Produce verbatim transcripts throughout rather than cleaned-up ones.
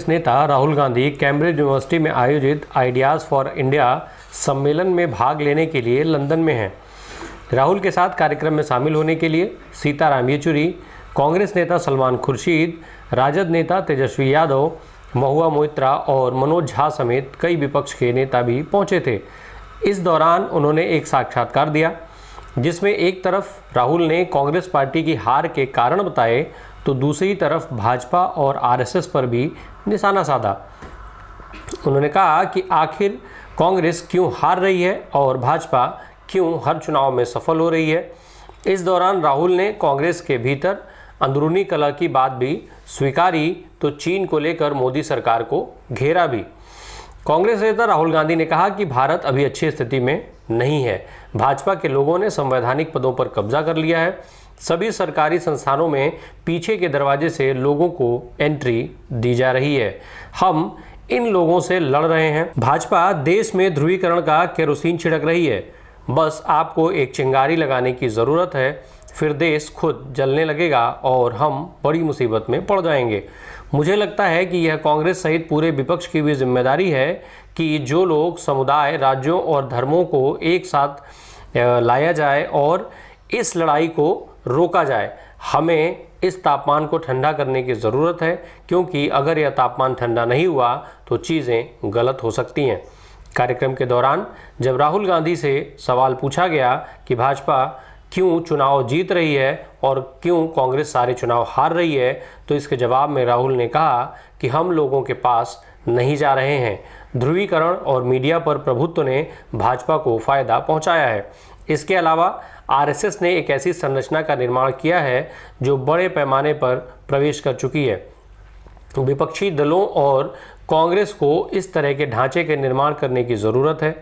कांग्रेस नेता Rahul Gandhi Cambridge university में आयोजित आइडियाज फॉर इंडिया सम्मेलन में भाग लेने के लिए लंदन में हैं। राहुल के साथ कार्यक्रम में शामिल होने के लिए सीताराम येचुरी, कांग्रेस नेता सलमान खुर्शीद, राजद नेता तेजस्वी यादव, महुआ मोइत्रा और मनोज झा समेत कई विपक्ष के नेता भी पहुंचे थे। इस दौरान उन्होंने एक साक्षात्कार दिया, जिसमें एक तरफ राहुल ने कांग्रेस पार्टी की हार के कारण बताए तो दूसरी तरफ भाजपा और आरएसएस पर भी निशाना साधा। उन्होंने कहा कि आखिर कांग्रेस क्यों हार रही है और भाजपा क्यों हर चुनाव में सफल हो रही है। इस दौरान राहुल ने कांग्रेस के भीतर अंदरूनी कलह की बात भी स्वीकारी तो चीन को लेकर मोदी सरकार को घेरा भी। कांग्रेस नेता राहुल गांधी ने कहा कि भारत अभी अच्छी स्थिति में नहीं है, भाजपा के लोगों ने संवैधानिक पदों पर कब्जा कर लिया है, सभी सरकारी संस्थानों में पीछे के दरवाजे से लोगों को एंट्री दी जा रही है, हम इन लोगों से लड़ रहे हैं, भाजपा देश में ध्रुवीकरण का केरोसिन छिड़क रही है, बस आपको एक चिंगारी लगाने की ज़रूरत है, फिर देश खुद जलने लगेगा और हम बड़ी मुसीबत में पड़ जाएंगे। मुझे लगता है कि यह कांग्रेस सहित पूरे विपक्ष की भी जिम्मेदारी है कि जो लोग समुदाय, राज्यों और धर्मों को एक साथ लाया जाए और इस लड़ाई को रोका जाए। हमें इस तापमान को ठंडा करने की ज़रूरत है, क्योंकि अगर यह तापमान ठंडा नहीं हुआ तो चीज़ें गलत हो सकती हैं। कार्यक्रम के दौरान जब राहुल गांधी से सवाल पूछा गया कि भाजपा क्यों चुनाव जीत रही है और क्यों कांग्रेस सारे चुनाव हार रही है, तो इसके जवाब में राहुल ने कहा कि हम लोगों के पास नहीं जा रहे हैं, ध्रुवीकरण और मीडिया पर प्रभुत्व ने भाजपा को फ़ायदा पहुंचाया है। इसके अलावा आरएसएस ने एक ऐसी संरचना का निर्माण किया है जो बड़े पैमाने पर प्रवेश कर चुकी है। विपक्षी दलों और कांग्रेस को इस तरह के ढांचे के निर्माण करने की ज़रूरत है।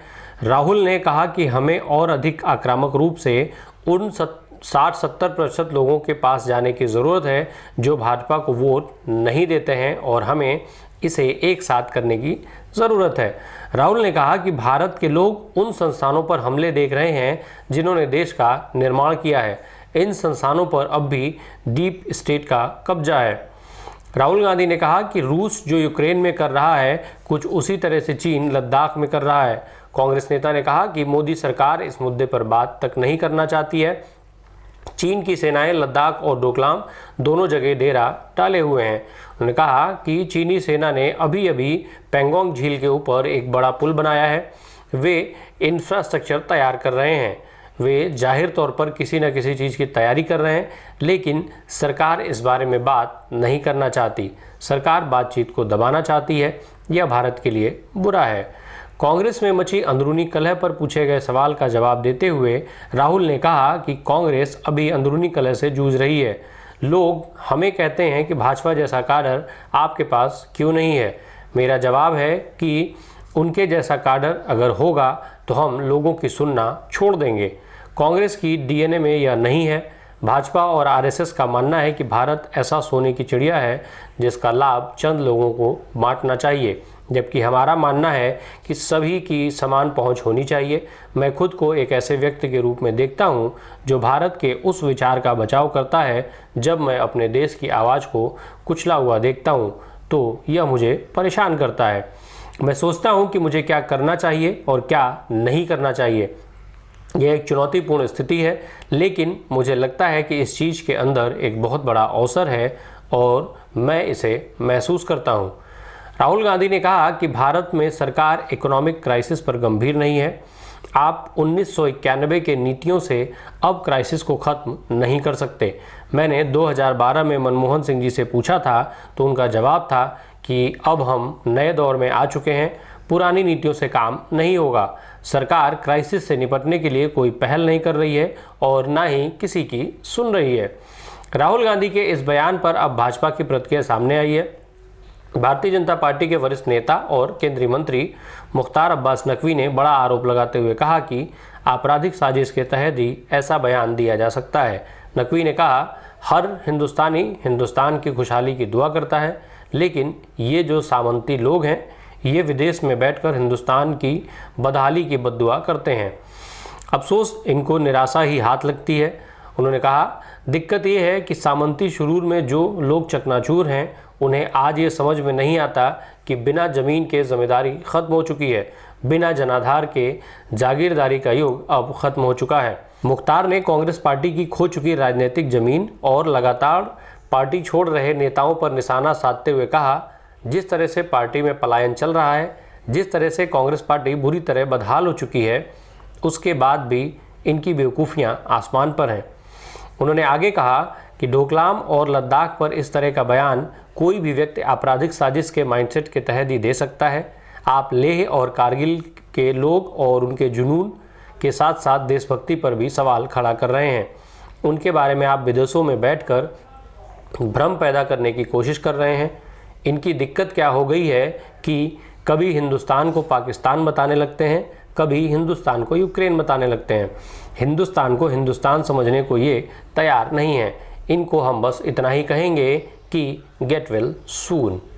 राहुल ने कहा कि हमें और अधिक आक्रामक रूप से उन साठ सत्तर प्रतिशत लोगों के पास जाने की ज़रूरत है जो भाजपा को वोट नहीं देते हैं, और हमें इसे एक साथ करने की ज़रूरत है। राहुल ने कहा कि भारत के लोग उन संस्थानों पर हमले देख रहे हैं जिन्होंने देश का निर्माण किया है, इन संस्थानों पर अब भी डीप स्टेट का कब्जा है। राहुल गांधी ने कहा कि रूस जो यूक्रेन में कर रहा है, कुछ उसी तरह से चीन लद्दाख में कर रहा है। कांग्रेस नेता ने कहा कि मोदी सरकार इस मुद्दे पर बात तक नहीं करना चाहती है, चीन की सेनाएं लद्दाख और डोकलाम दोनों जगह डेरा डाले हुए हैं। उन्होंने कहा कि चीनी सेना ने अभी अभी पेंगोंग झील के ऊपर एक बड़ा पुल बनाया है, वे इंफ्रास्ट्रक्चर तैयार कर रहे हैं, वे जाहिर तौर पर किसी न किसी चीज़ की तैयारी कर रहे हैं, लेकिन सरकार इस बारे में बात नहीं करना चाहती, सरकार बातचीत को दबाना चाहती है, यह भारत के लिए बुरा है। कांग्रेस में मची अंदरूनी कलह पर पूछे गए सवाल का जवाब देते हुए राहुल ने कहा कि कांग्रेस अभी अंदरूनी कलह से जूझ रही है, लोग हमें कहते हैं कि भाजपा जैसा काडर आपके पास क्यों नहीं है, मेरा जवाब है कि उनके जैसा काडर अगर होगा तो हम लोगों की सुनना छोड़ देंगे, कांग्रेस की डीएनए में यह नहीं है। भाजपा और आरएसएस का मानना है कि भारत ऐसा सोने की चिड़िया है जिसका लाभ चंद लोगों को बांटना चाहिए, जबकि हमारा मानना है कि सभी की समान पहुंच होनी चाहिए। मैं खुद को एक ऐसे व्यक्ति के रूप में देखता हूं जो भारत के उस विचार का बचाव करता है, जब मैं अपने देश की आवाज़ को कुचला हुआ देखता हूं, तो यह मुझे परेशान करता है। मैं सोचता हूं कि मुझे क्या करना चाहिए और क्या नहीं करना चाहिए। यह एक चुनौतीपूर्ण स्थिति है, लेकिन मुझे लगता है कि इस चीज़ के अंदर एक बहुत बड़ा अवसर है और मैं इसे महसूस करता हूँ। राहुल गांधी ने कहा कि भारत में सरकार इकोनॉमिक क्राइसिस पर गंभीर नहीं है, आप उन्नीस सौ इक्यानवे के नीतियों से अब क्राइसिस को ख़त्म नहीं कर सकते। मैंने दो हज़ार बारह में मनमोहन सिंह जी से पूछा था तो उनका जवाब था कि अब हम नए दौर में आ चुके हैं, पुरानी नीतियों से काम नहीं होगा, सरकार क्राइसिस से निपटने के लिए कोई पहल नहीं कर रही है और ना ही किसी की सुन रही है। राहुल गांधी के इस बयान पर अब भाजपा की प्रतिक्रिया सामने आई है। भारतीय जनता पार्टी के वरिष्ठ नेता और केंद्रीय मंत्री मुख्तार अब्बास नकवी ने बड़ा आरोप लगाते हुए कहा कि आपराधिक साजिश के तहत ही ऐसा बयान दिया जा सकता है। नकवी ने कहा, हर हिंदुस्तानी हिंदुस्तान की खुशहाली की दुआ करता है, लेकिन ये जो सामंती लोग हैं ये विदेश में बैठकर हिंदुस्तान की बदहाली की बद्दुआ करते हैं, अफसोस इनको निराशा ही हाथ लगती है। उन्होंने कहा, दिक्कत ये है कि सामंती शुरू में जो लोग चकनाचूर हैं उन्हें आज ये समझ में नहीं आता कि बिना ज़मीन के ज़मींदारी ख़त्म हो चुकी है, बिना जनाधार के जागीरदारी का युग अब ख़त्म हो चुका है। मुख्तार ने कांग्रेस पार्टी की खो चुकी राजनीतिक ज़मीन और लगातार पार्टी छोड़ रहे नेताओं पर निशाना साधते हुए कहा, जिस तरह से पार्टी में पलायन चल रहा है, जिस तरह से कांग्रेस पार्टी बुरी तरह बदहाल हो चुकी है, उसके बाद भी इनकी बेवकूफ़ियां आसमान पर हैं। उन्होंने आगे कहा कि डोकलाम और लद्दाख पर इस तरह का बयान कोई भी व्यक्ति आपराधिक साजिश के माइंडसेट के तहत ही दे सकता है। आप लेह और कारगिल के लोग और उनके जुनून के साथ साथ देशभक्ति पर भी सवाल खड़ा कर रहे हैं। उनके बारे में आप विदेशों में बैठकर भ्रम पैदा करने की कोशिश कर रहे हैं। इनकी दिक्कत क्या हो गई है कि कभी हिंदुस्तान को पाकिस्तान बताने लगते हैं, कभी हिंदुस्तान को यूक्रेन बताने लगते हैं। हिंदुस्तान को हिंदुस्तान समझने को ये तैयार नहीं है। इनको हम बस इतना ही कहेंगे कि गेट वेल सून।